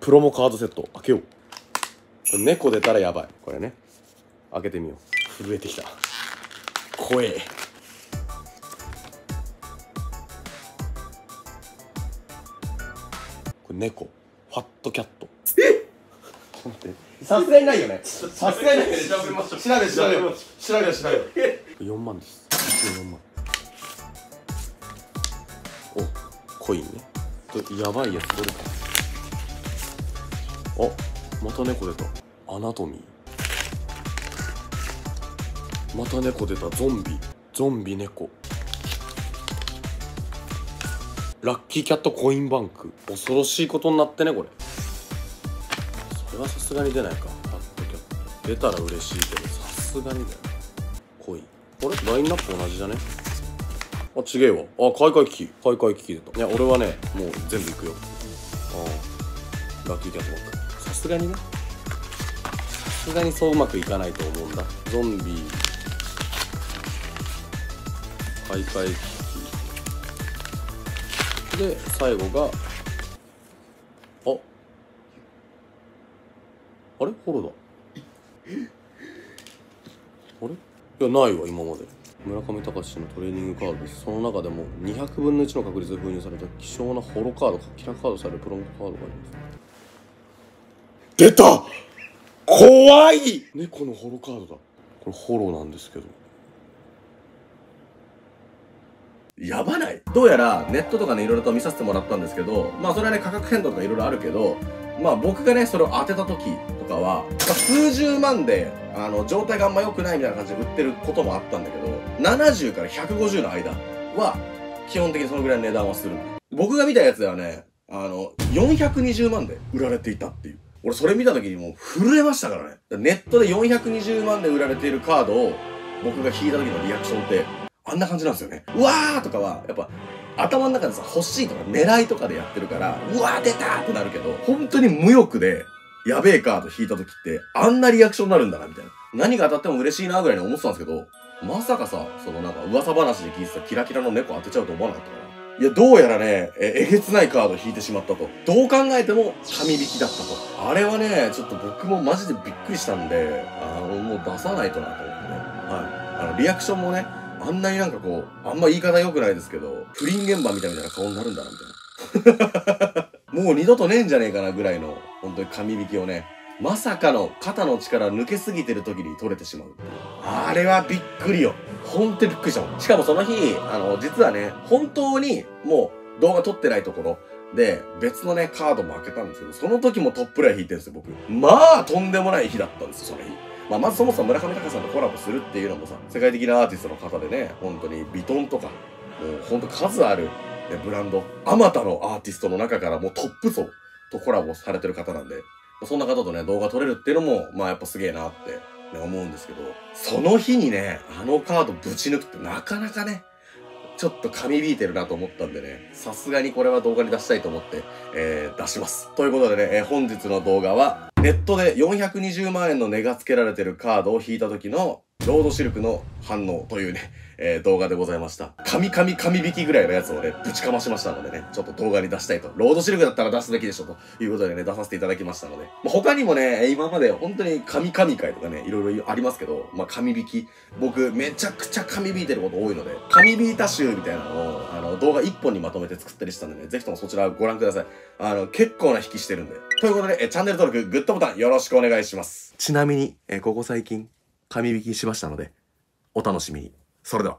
プロモカードセット開けよう。これ猫出たらやばい。これね、開けてみよう。震えてきた。怖え。これ猫ファットキャット。えっ、さすがにないよね。さすがにないよね。調べよう。4万です。14万。お、コインね。やばいやつどれか。あ、また猫出た。アナトミー。また猫出た。ゾンビ。ゾンビ猫。ラッキーキャットコインバンク。恐ろしいことになってね、これ。それはさすがに出ないか。ラッキーキャット。出たら嬉しいけど、さすがにだよ。コイン。あれラインナップ同じじゃね？あ、ちげえわ。あ、買い替え機器出た。いや、俺はね、もう全部いくよ。ああ。ラッキーキャットバンク。さすがにね、さすがにそううまくいかないと思うんだ。ゾンビ買い替え機器で、最後があれホロだ。あれいや、ないわ今まで。村上隆のトレーニングカードです。その中でも200分の1の確率で封入された希少なホロカードかキラカードされるプロモカードがあります。出た！怖い！猫のホロカードだ。これホロなんですけど。やばない？どうやらネットとかね、いろいろと見させてもらったんですけど、まあそれはね、価格変動とかいろいろあるけど、まあ僕がね、それを当てた時とかは、数十万で、状態があんま良くないみたいな感じで売ってることもあったんだけど、70から150の間は、基本的にそのぐらいの値段はする。僕が見たやつではね、420万で売られていたっていう。俺それ見た時にもう震えましたからね。ネットで420万で売られているカードを僕が引いた時のリアクションってあんな感じなんですよね。うわーとかはやっぱ頭の中でさ、欲しいとか狙いとかでやってるから、うわー出たーってなるけど、本当に無欲でやべえカード引いた時ってあんなリアクションになるんだなみたいな。何が当たっても嬉しいなぐらいに思ってたんですけど、まさかさ、そのなんか噂話で聞いてたキラキラの猫当てちゃうと思わなかったから。いや、どうやらね、えげつないカード引いてしまったと。どう考えても神引きだったと。あれはね、ちょっと僕もマジでびっくりしたんで、もう出さないとなと思ってね。はい。リアクションもね、あんなになんかこう、あんま言い方良くないですけど、不倫現場みたいな顔になるんだな、みたいな。もう二度とねえんじゃねえかなぐらいの、本当に神引きをね、まさかの肩の力抜けすぎてる時に取れてしまう。あれはびっくりよ。本当にびっくりしたもん。しかもその日、実はね、本当にもう動画撮ってないところで、別のね、カードも開けたんですけど、その時もトップレア引いてるんですよ、僕。まあ、とんでもない日だったんですよ、その日。まあ、まずそもそも村上隆さんとコラボするっていうのもさ、世界的なアーティストの方でね、本当にビトンとか、もう本当数ある、ね、ブランド、あまたのアーティストの中からもうトップ層とコラボされてる方なんで、そんな方とね、動画撮れるっていうのも、まあやっぱすげえなって、ね、思うんですけど、その日にね、あのカードぶち抜くってなかなかね、ちょっと神引いてるなと思ったんでね、さすがにこれは動画に出したいと思って、出します。ということでね、本日の動画は、ネットで420万円の値が付けられてるカードを引いた時の、ロードシルクの反応というね、動画でございました。神引きぐらいのやつをね、ぶちかましましたのでね、ちょっと動画に出したいと。ロードシルクだったら出すべきでしょ、ということでね、出させていただきましたので。まあ、他にもね、今まで本当に神会とかね、いろいろありますけど、まあ、神引き。僕、めちゃくちゃ神引いてること多いので、神引いた集みたいなのを、動画1本にまとめて作ったりしたんでね、ぜひともそちらご覧ください。結構な引きしてるんで。ということで、チャンネル登録、グッドボタンよろしくお願いします。ちなみに、ここ最近、神引きしましたので、お楽しみに。それでは。